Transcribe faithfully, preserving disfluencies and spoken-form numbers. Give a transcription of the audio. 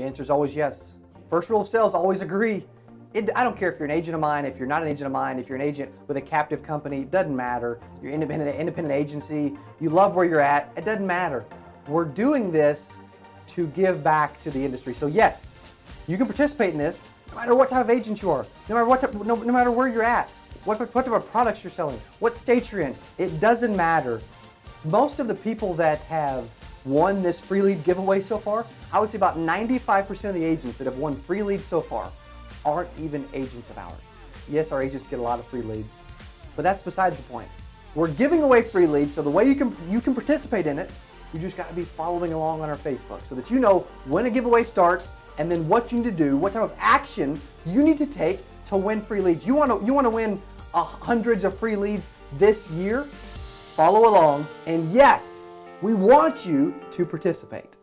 The answer is always yes. First rule of sales, always agree. It, I don't care if you're an agent of mine, if you're not an agent of mine, if you're an agent with a captive company, it doesn't matter. You're independent, independent agency, you love where you're at, it doesn't matter. We're doing this to give back to the industry. So yes, you can participate in this no matter what type of agent you are, no matter, what type, no, no matter where you're at, what, what type of products you're selling, what state you're in, it doesn't matter. Most of the people that have won this free lead giveaway so far, I would say about ninety-five percent of the agents that have won free leads so far aren't even agents of ours. Yes, our agents get a lot of free leads, but that's besides the point. We're giving away free leads, so the way you can, you can participate in it, you just gotta be following along on our Facebook so that you know when a giveaway starts and then what you need to do, what type of action you need to take to win free leads. You wanna, you wanna win uh, hundreds of free leads this year? Follow along, and yes, we want you to participate.